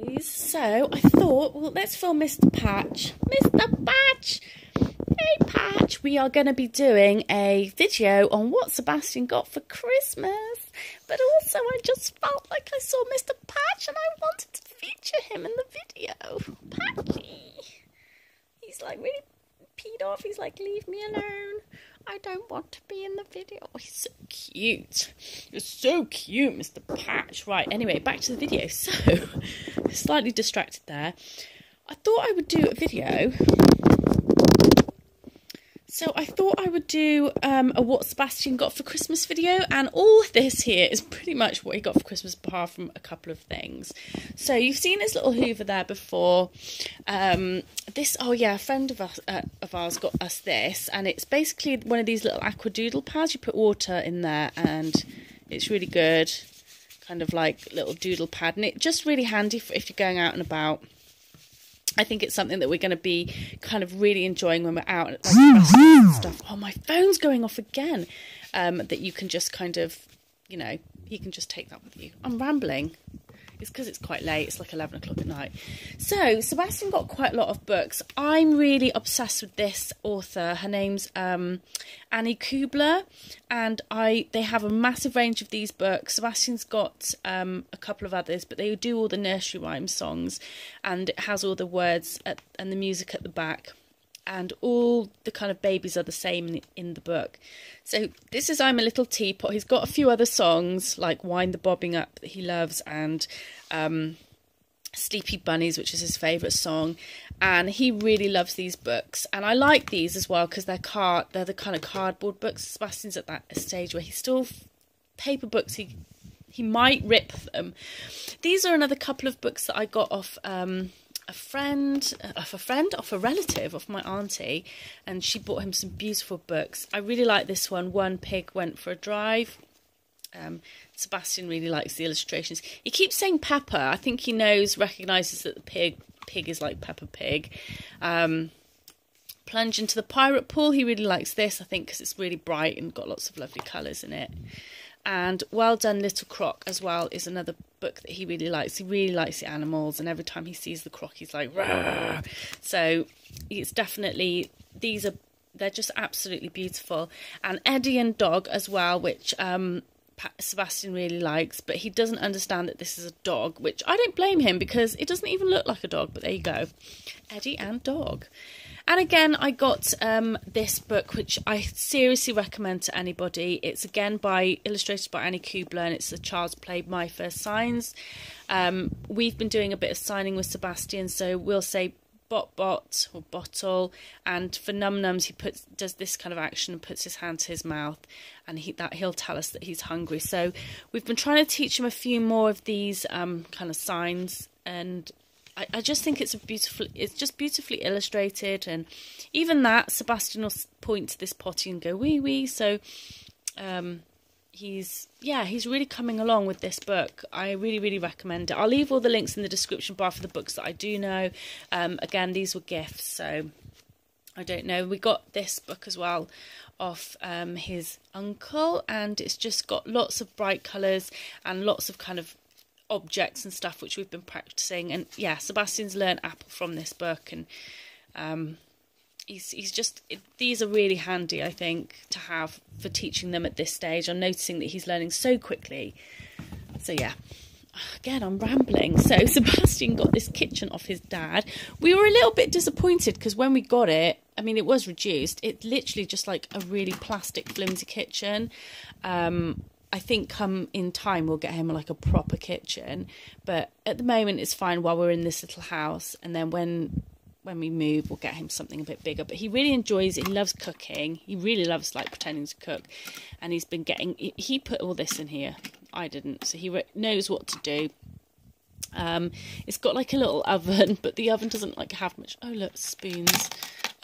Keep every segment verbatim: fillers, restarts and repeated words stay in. guys, so I thought, well, let's film Mister Patch. Mister Patch! Hey Patch! We are going to be doing a video on what Sebastian got for Christmas, but also I just felt like I saw Mister Patch and I wanted to feature him in the video. Patchy! He's like really peed off, he's like, leave me alone. I don't want to be in the video. Oh, he's so cute. He's so cute, Mister Patch. Right, anyway, back to the video. So, slightly distracted there. I thought I would do a video. So I thought I would do um, a what Sebastian got for Christmas video. And all this here is pretty much what he got for Christmas, apart from a couple of things. So you've seen his little Hoover there before. Um, this, oh yeah, a friend of, us, uh, of ours got us this. And it's basically one of these little aquadoodle pads. You put water in there and it's really good. Kind of like little doodle pad. And it's just really handy for if you're going out and about. I think it's something that we're going to be kind of really enjoying when we're out and like, stuff. Oh, my phone's going off again. Um, that you can just kind of, you know, you can just take that with you. I'm rambling. It's because it's quite late. It's like eleven o'clock at night. So Sebastian got quite a lot of books. I'm really obsessed with this author. Her name's um, Annie Kubler. And I they have a massive range of these books. Sebastian's got um, a couple of others, but they do all the nursery rhyme songs. And it has all the words at, and the music at the back. And all the kind of babies are the same in the, in the book. So this is I'm a Little Teapot. He's got a few other songs like Wind the Bobbing Up that he loves and um, Sleepy Bunnies, which is his favourite song. And he really loves these books. And I like these as well because they're, card, they're the kind of cardboard books. Sebastian's at that stage where he's still paper books. He, he might rip them. These are another couple of books that I got off... Um, A friend, off a friend, off a relative, off my auntie, and she bought him some beautiful books. I really like this one. One Pig Went for a Drive. Um, Sebastian really likes the illustrations. He keeps saying Peppa. I think he knows, recognises that the pig pig is like Peppa Pig. Um, Plunge into the Pirate Pool. He really likes this, I think, because it's really bright and got lots of lovely colours in it. And Well Done Little Croc as well is another book that he really likes. He really likes the animals, and every time he sees the croc, he's like, "Rah!" So it's definitely, these are, they're just absolutely beautiful. And Eddie and Dog as well, which um, Sebastian really likes, but he doesn't understand that this is a dog, which I don't blame him because it doesn't even look like a dog, but there you go. Eddie and Dog. And again, I got um, this book, which I seriously recommend to anybody. It's again by illustrated by Annie Kubler, and it's a child's play, My First Signs. Um, we've been doing a bit of signing with Sebastian, so we'll say bot bot or bottle. And for num nums, he puts does this kind of action and puts his hand to his mouth, and he that he'll tell us that he's hungry. So we've been trying to teach him a few more of these um, kind of signs and. I just think it's a beautiful, it's just beautifully illustrated, and even that Sebastian will point to this potty and go wee wee. So um, he's yeah, he's really coming along with this book. I really really recommend it. I'll leave all the links in the description bar for the books that I do know. Um, again, these were gifts, so I don't know. We got this book as well off um, his uncle, and it's just got lots of bright colours and lots of kind of. Objects and stuff which we've been practicing, and yeah, Sebastian's learned apple from this book, and um he's he's just it, these are really handy, I think, to have for teaching them at this stage. I'm noticing that he's learning so quickly, so yeah. Again, I'm rambling. So Sebastian got this kitchen off his dad. We were a little bit disappointed because when we got it, I mean, it was reduced. It's literally just like a really plastic flimsy kitchen. um I think come in time we'll get him like a proper kitchen, but at the moment it's fine while we're in this little house, and then when when we move we'll get him something a bit bigger. But he really enjoys it. He loves cooking. He really loves like pretending to cook, and he's been getting he put all this in here. I didn't, so he knows what to do. Um, it's got like a little oven, but the oven doesn't like have much. Oh look, spoons.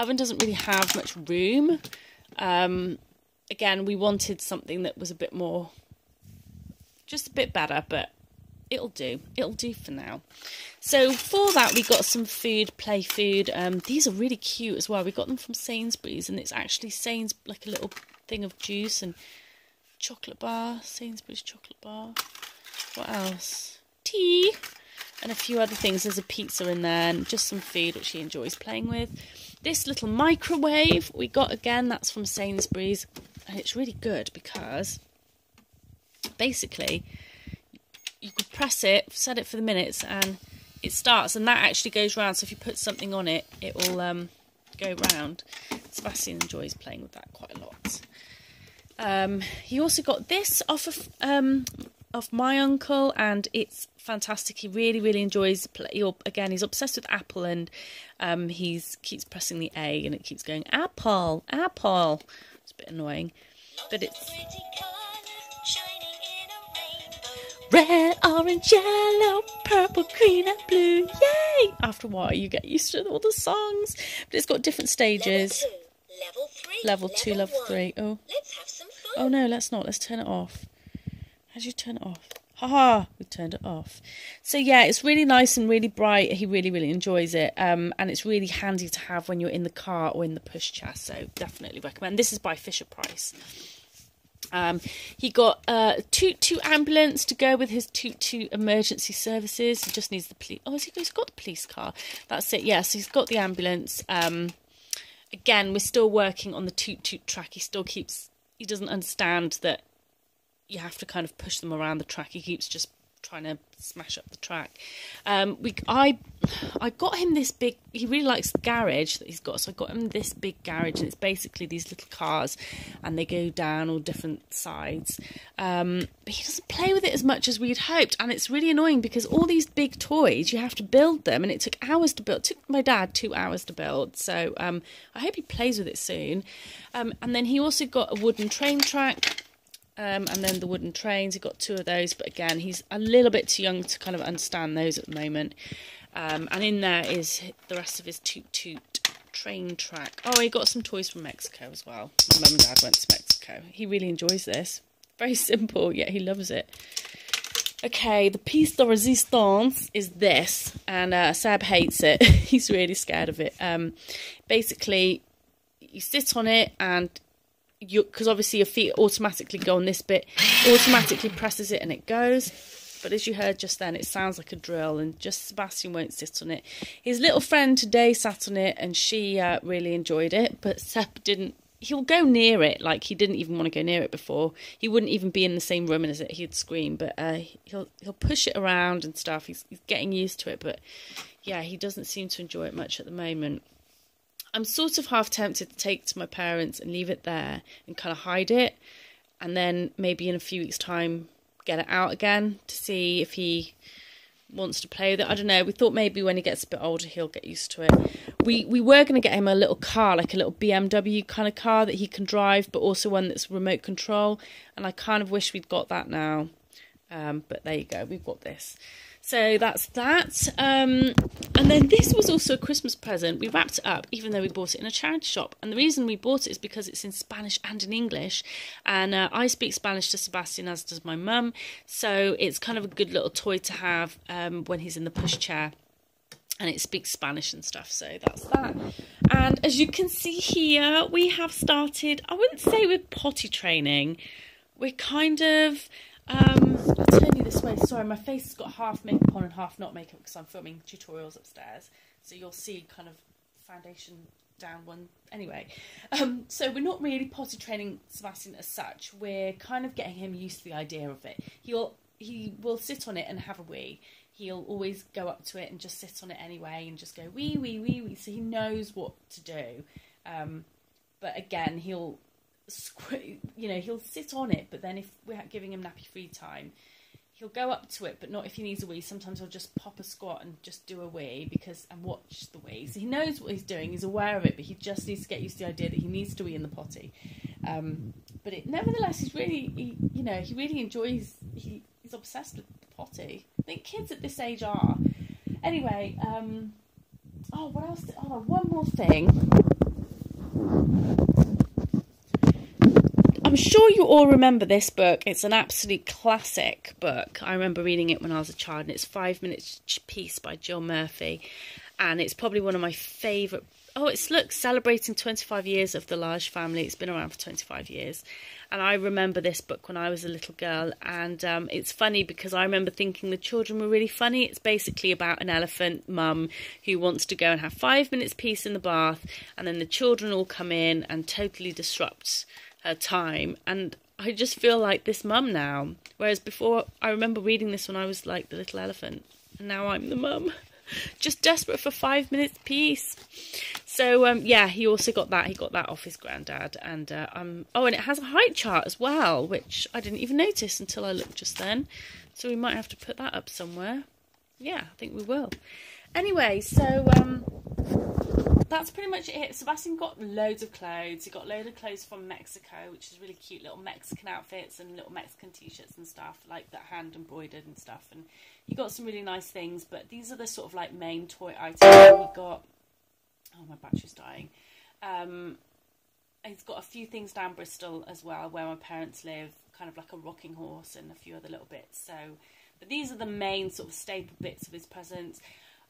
Oven doesn't really have much room. Um, Again, we wanted something that was a bit more, just a bit better, but it'll do. It'll do for now. So for that, we got some food, play food. Um, these are really cute as well. We got them from Sainsbury's, and it's actually Sainsbury's, like a little thing of juice and chocolate bar, Sainsbury's chocolate bar. What else? Tea. and a few other things. There's a pizza in there and just some food which she enjoys playing with. This little microwave we got again, that's from Sainsbury's, and it's really good because basically you could press it, set it for the minutes, and it starts, and that actually goes round. So if you put something on it, it will um, go round. Sebastian enjoys playing with that quite a lot. Um, he also got this off of um, of my uncle, and it's fantastic. He really, really enjoys play. He'll, again, he's obsessed with Apple, and um, he's keeps pressing the A, and it keeps going Apple, Apple. It's a bit annoying, but it's. Red, orange, yellow, purple, green and blue, yay! After a while you get used to all the songs. But it's got different stages. Level two, level three, level, level, two, level three. Oh. Let's have some fun. Oh no, let's not. Let's turn it off. How do you turn it off? Haha, we turned it off. So yeah, it's really nice and really bright. He really, really enjoys it. Um, and it's really handy to have when you're in the car or in the pushchair. So definitely recommend. This is by Fisher-Price. Um, he got a uh, toot toot ambulance to go with his toot toot emergency services. He just needs the police. Oh, he's got the police car. That's it. Yes, yeah, so he's got the ambulance. Um, again, we're still working on the toot toot track. He still keeps. He doesn't understand that you have to kind of push them around the track. He keeps just trying to smash up the track. Um, we I I got him this big. He really likes the garage that he's got, so I got him this big garage, and it's basically these little cars, and they go down all different sides. Um, but he doesn't play with it as much as we'd hoped, and it's really annoying because all these big toys you have to build them, and it took hours to build. It took my dad two hours to build. So um, I hope he plays with it soon. Um, and then he also got a wooden train track. Um, and then the wooden trains, he got two of those, but again, he's a little bit too young to kind of understand those at the moment. Um, and in there is the rest of his toot toot train track. Oh, he got some toys from Mexico as well. My mum and dad went to Mexico. He really enjoys this. Very simple, yet he loves it. Okay, the piece de resistance is this, and uh, Sab hates it. He's really scared of it. Um, basically, you sit on it and... you, because obviously your feet automatically go on this bit, automatically presses it and it goes. But as you heard just then, it sounds like a drill, and just Sebastian won't sit on it. His little friend today sat on it, and she uh, really enjoyed it, but Seb didn't. He'll go near it, like he didn't even want to go near it before. He wouldn't even be in the same room as it. He'd scream, but uh, he'll he'll push it around and stuff. He's, he's getting used to it, but yeah, he doesn't seem to enjoy it much at the moment. I'm sort of half tempted to take it to my parents and leave it there and kind of hide it, and then maybe in a few weeks' time get it out again to see if he wants to play with it. I don't know. We thought maybe when he gets a bit older he'll get used to it. We we were going to get him a little car, like a little B M W kind of car that he can drive, but also one that's remote control, and I kind of wish we'd got that now. Um, but there you go, we've got this. So that's that. Um, and then this was also a Christmas present. We wrapped it up, even though we bought it in a charity shop. And the reason we bought it is because it's in Spanish and in English. And uh, I speak Spanish to Sebastian, as does my mum. So it's kind of a good little toy to have um, when he's in the pushchair. And it speaks Spanish and stuff, so that's that. And as you can see here, we have started, I wouldn't say we're potty training. We're kind of... Um, I'll turn you this way. Sorry, my face has got half makeup on and half not makeup because I'm filming tutorials upstairs. So you'll see kind of foundation down one. Anyway, um, so we're not really potty training Sebastian as such. We're kind of getting him used to the idea of it. He'll he will sit on it and have a wee. He'll always go up to it and just sit on it anyway and just go wee wee wee wee. So he knows what to do. Um, but again, he'll. You know, he'll sit on it, but then if we're giving him nappy free time, he'll go up to it, but not if he needs a wee. Sometimes he'll just pop a squat and just do a wee because and watch the wee. So he knows what he's doing, he's aware of it, but he just needs to get used to the idea that he needs to wee in the potty. Um, but it, nevertheless, he's really, he, you know, he really enjoys. He, he's obsessed with the potty. I think kids at this age are. Anyway, um, oh, what else? Did, oh, one more thing. I'm sure you all remember this book. It's an absolute classic book. I remember reading it when I was a child, and it's Five Minutes Peace by Jill Murphy. And it's probably one of my favourite... Oh, it's, look, celebrating twenty-five years of the Large family. It's been around for twenty-five years. And I remember this book when I was a little girl. And um, it's funny because I remember thinking the children were really funny. It's basically about an elephant mum who wants to go and have five minutes peace in the bath. And then the children all come in and totally disrupt her time. And I just feel like this mum now. Whereas before, I remember reading this when I was like the little elephant. And now I'm the mum. Just desperate for five minutes peace. So um, yeah, he also got that. He got that off his granddad, and uh, um, oh, and it has a height chart as well, which I didn't even notice until I looked just then. So we might have to put that up somewhere. Yeah, I think we will. Anyway, so um, that's pretty much it. Sebastian got loads of clothes. He got loads of clothes from Mexico, which is really cute, little Mexican outfits and little Mexican t-shirts and stuff like that, hand embroidered and stuff. And he got some really nice things, but these are the sort of like main toy items that he got. Oh, my battery's dying. Um, he's got a few things down Bristol as well, where my parents live, kind of like a rocking horse and a few other little bits. So, but these are the main sort of staple bits of his presents.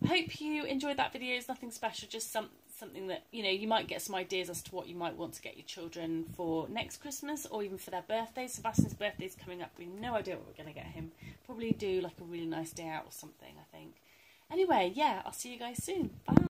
I hope you enjoyed that video. It's nothing special, just some something that, you know, you might get some ideas as to what you might want to get your children for next Christmas or even for their birthday. Sebastian's birthday's coming up. We have no idea what we're going to get him. Probably do like a really nice day out or something, I think. Anyway, yeah, I'll see you guys soon. Bye.